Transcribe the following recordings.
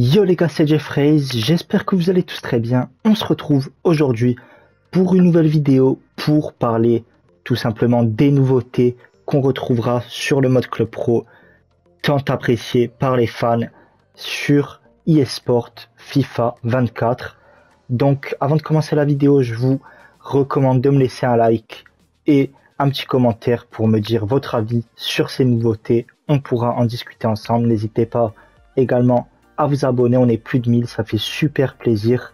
Yo les gars, c'est Jeffrays, j'espère que vous allez tous très bien. On se retrouve aujourd'hui pour une nouvelle vidéo pour parler tout simplement des nouveautés qu'on retrouvera sur le mode Club Pro, tant apprécié par les fans sur eSport FIFA 24. Donc avant de commencer la vidéo, je vous recommande de me laisser un like et un petit commentaire pour me dire votre avis sur ces nouveautés. On pourra en discuter ensemble. N'hésitez pas également à vous abonner. On est plus de 1000, ça fait super plaisir.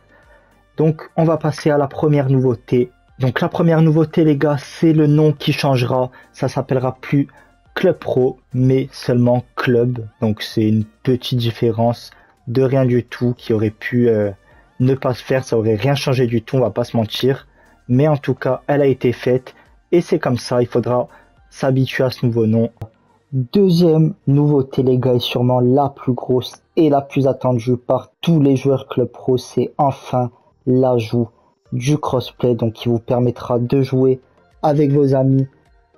Donc on va passer à la première nouveauté. Donc la première nouveauté les gars, c'est le nom qui changera. Ça s'appellera plus Club Pro mais seulement Club. Donc c'est une petite différence de rien du tout qui aurait pu ne pas se faire. Ça aurait rien changé du tout, on va pas se mentir. Mais en tout cas elle a été faite et c'est comme ça, il faudra s'habituer à ce nouveau nom. Deuxième nouveauté les gars, et sûrement la plus grosse et la plus attendue par tous les joueurs Club Pro, c'est enfin l'ajout du crossplay, donc qui vous permettra de jouer avec vos amis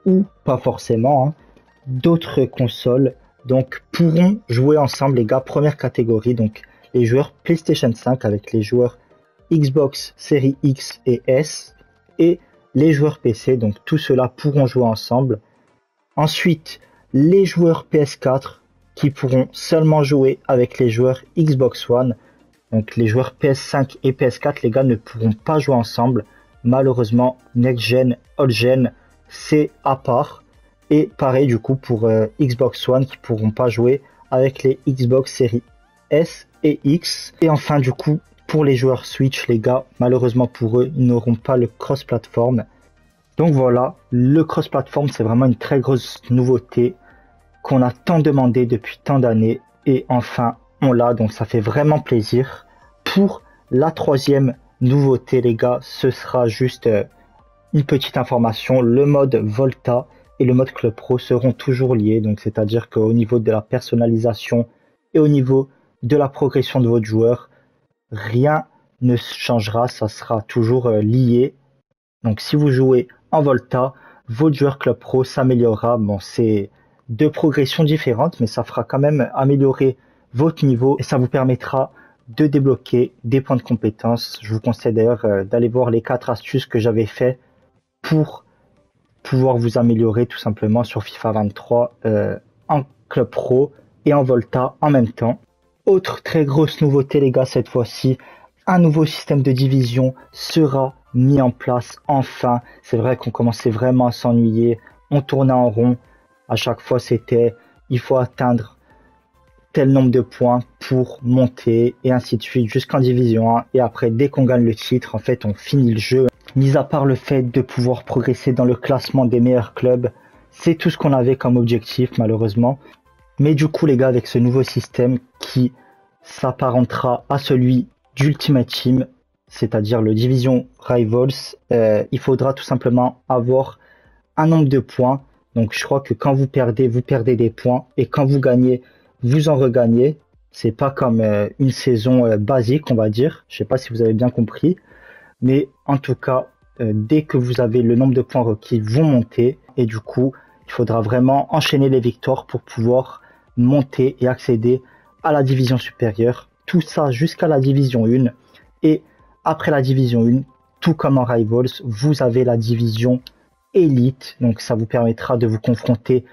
ou pas forcément, hein, d'autres consoles, donc pourront jouer ensemble les gars. Première catégorie, donc les joueurs PlayStation 5 avec les joueurs Xbox Series X et S et les joueurs PC, donc tous ceux-là pourront jouer ensemble. Ensuite, les joueurs PS4 qui pourront seulement jouer avec les joueurs Xbox One. Donc les joueurs PS5 et PS4 les gars ne pourront pas jouer ensemble. Malheureusement, Next Gen, Old Gen, c'est à part. Et pareil du coup pour Xbox One qui pourront pas jouer avec les Xbox Series S et X. Et enfin du coup pour les joueurs Switch les gars, malheureusement pour eux, ils n'auront pas le cross-platform. Donc voilà, le cross-platform, c'est vraiment une très grosse nouveauté qu'on a tant demandé depuis tant d'années. Et enfin, on l'a, donc ça fait vraiment plaisir. Pour la troisième nouveauté, les gars, ce sera juste une petite information. Le mode Volta et le mode Club Pro seront toujours liés. Donc c'est-à-dire qu'au niveau de la personnalisation et au niveau de la progression de votre joueur, rien ne changera, ça sera toujours lié. Donc si vous jouez en Volta, votre joueur Club Pro s'améliorera. Bon, c'est deux progressions différentes, mais ça fera quand même améliorer votre niveau et ça vous permettra de débloquer des points de compétences. Je vous conseille d'ailleurs d'aller voir les 4 astuces que j'avais fait pour pouvoir vous améliorer tout simplement sur FIFA 23 en Club Pro et en Volta en même temps. Autre très grosse nouveauté les gars, cette fois-ci, un nouveau système de division sera mis en place enfin. C'est vrai qu'on commençait vraiment à s'ennuyer, on tournait en rond, à chaque fois c'était il faut atteindre tel nombre de points pour monter et ainsi de suite jusqu'en division 1, et après dès qu'on gagne le titre en fait on finit le jeu. Mis à part le fait de pouvoir progresser dans le classement des meilleurs clubs, c'est tout ce qu'on avait comme objectif malheureusement. Mais du coup les gars, avec ce nouveau système qui s'apparentera à celui d'Ultimate Team, c'est-à-dire le Division Rivals, il faudra tout simplement avoir un nombre de points. Donc je crois que quand vous perdez des points, et quand vous gagnez, vous en regagnez. C'est pas comme une saison basique on va dire, je sais pas si vous avez bien compris. Mais en tout cas, dès que vous avez le nombre de points requis, vous montez. Et du coup, il faudra vraiment enchaîner les victoires pour pouvoir monter et accéder à la division supérieure. Tout ça jusqu'à la division 1. Et après la division 1, tout comme en Rivals, vous avez la division élite. Donc ça vous permettra de vous confronter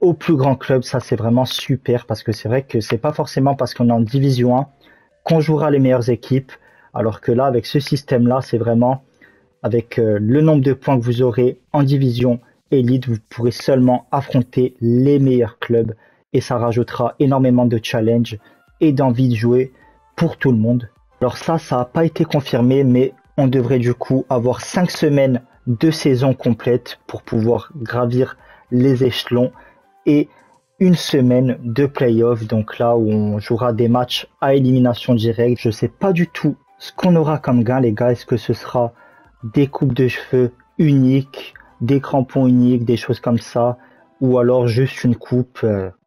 aux plus grands clubs. Ça c'est vraiment super parce que c'est vrai que c'est pas forcément parce qu'on est en division 1 qu'on jouera les meilleures équipes. Alors que là, avec ce système là, c'est vraiment avec le nombre de points que vous aurez en division élite, vous pourrez seulement affronter les meilleurs clubs. Et ça rajoutera énormément de challenge et d'envie de jouer pour tout le monde. Alors ça n'a pas été confirmé, mais on devrait du coup avoir 5 semaines de saison complète pour pouvoir gravir les échelons et une semaine de playoff, donc là où on jouera des matchs à élimination directe. Je ne sais pas du tout ce qu'on aura comme gain les gars, est-ce que ce sera des coupes de cheveux uniques, des crampons uniques, des choses comme ça, ou alors juste une coupe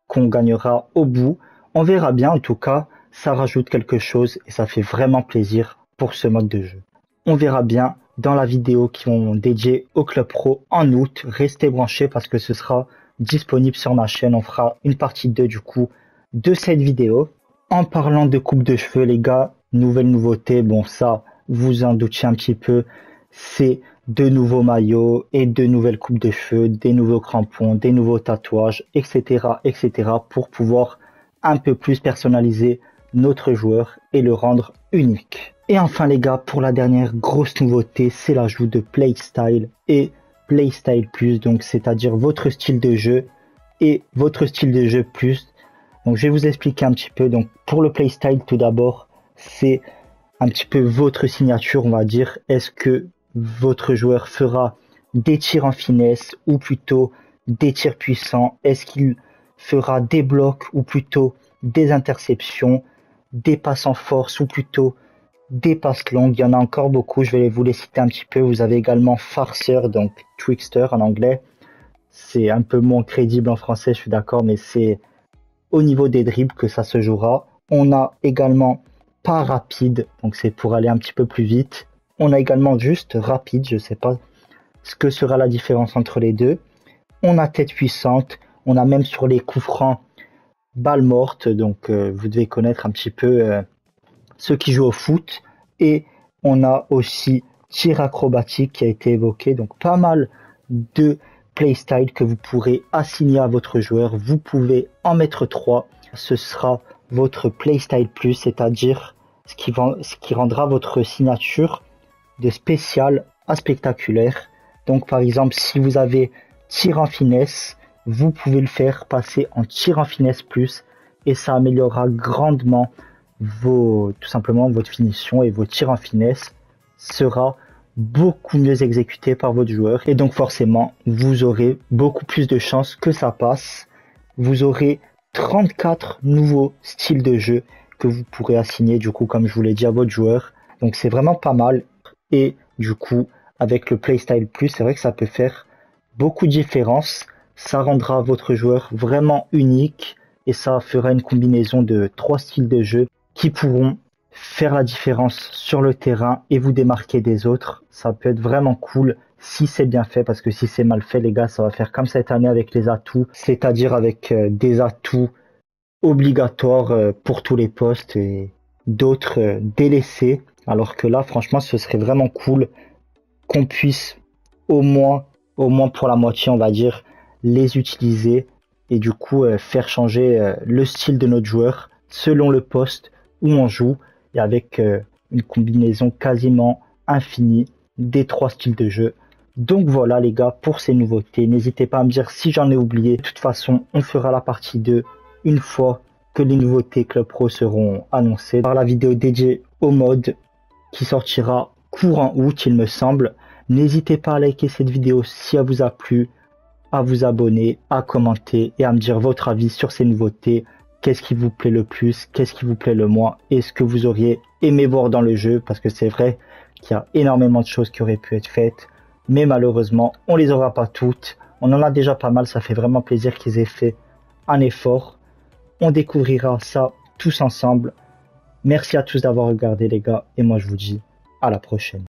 qu'on gagnera au bout. On verra bien, en tout cas ça rajoute quelque chose et ça fait vraiment plaisir pour ce mode de jeu. On verra bien dans la vidéo qui ont dédié au Club Pro en août. Restez branchés parce que ce sera disponible sur ma chaîne. On fera une partie 2 du coup de cette vidéo. En parlant de coupe de cheveux, les gars, nouvelle nouveauté, bon ça, vous en doutiez un petit peu, c'est de nouveaux maillots et de nouvelles coupes de cheveux, des nouveaux crampons, des nouveaux tatouages, etc., etc., pour pouvoir un peu plus personnaliser notre joueur et le rendre unique. Et enfin les gars, pour la dernière grosse nouveauté, c'est l'ajout de Playstyle et Playstyle Plus, donc c'est-à-dire votre style de jeu et votre style de jeu plus. Donc je vais vous expliquer un petit peu. Donc pour le Playstyle, tout d'abord, c'est un petit peu votre signature, on va dire. Est-ce que votre joueur fera des tirs en finesse ou plutôt des tirs puissants? Est-ce qu'il fera des blocs ou plutôt des interceptions, des passes en force ou plutôt des passes longues? Il y en a encore beaucoup, je vais vous les citer un petit peu. Vous avez également farceur, donc trickster en anglais. C'est un peu moins crédible en français, je suis d'accord, mais c'est au niveau des dribbles que ça se jouera. On a également pas rapide, donc c'est pour aller un petit peu plus vite. On a également juste rapide, je sais pas ce que sera la différence entre les deux. On a tête puissante, on a même sur les coups francs balle morte, donc vous devez connaître un petit peu ceux qui jouent au foot. Et on a aussi tir acrobatique qui a été évoqué, donc pas mal de playstyle que vous pourrez assigner à votre joueur. Vous pouvez en mettre 3, ce sera votre playstyle plus, c'est-à-dire ce qui rendra votre signature de spécial à spectaculaire. Donc par exemple, si vous avez tir en finesse, vous pouvez le faire passer en tir en finesse plus, et ça améliorera grandement tout simplement votre finition, et vos tirs en finesse sera beaucoup mieux exécuté par votre joueur, et donc forcément vous aurez beaucoup plus de chances que ça passe. Vous aurez 34 nouveaux styles de jeu que vous pourrez assigner, du coup, comme je vous l'ai dit, à votre joueur. Donc c'est vraiment pas mal, et du coup avec le Playstyle Plus, c'est vrai que ça peut faire beaucoup de différence. Ça rendra votre joueur vraiment unique, et ça fera une combinaison de 3 styles de jeu qui pourront faire la différence sur le terrain et vous démarquer des autres. Ça peut être vraiment cool si c'est bien fait, parce que si c'est mal fait, les gars, ça va faire comme cette année avec les atouts, c'est-à-dire avec des atouts obligatoires pour tous les postes et d'autres délaissés. Alors que là, franchement, ce serait vraiment cool qu'on puisse au moins pour la moitié, on va dire, les utiliser, et du coup faire changer le style de notre joueur selon le poste où on joue, et avec une combinaison quasiment infinie des 3 styles de jeu. Donc voilà les gars pour ces nouveautés, n'hésitez pas à me dire si j'en ai oublié. De toute façon, on fera la partie 2 une fois que les nouveautés Club Pro seront annoncées par la vidéo dédiée au mode qui sortira courant août, il me semble. N'hésitez pas à liker cette vidéo si elle vous a plu, à vous abonner, à commenter et à me dire votre avis sur ces nouveautés. Qu'est-ce qui vous plaît le plus, qu'est-ce qui vous plaît le moins, et ce que vous auriez aimé voir dans le jeu, parce que c'est vrai qu'il y a énormément de choses qui auraient pu être faites, mais malheureusement on les aura pas toutes. On en a déjà pas mal, ça fait vraiment plaisir qu'ils aient fait un effort. On découvrira ça tous ensemble. Merci à tous d'avoir regardé les gars, et moi je vous dis à la prochaine.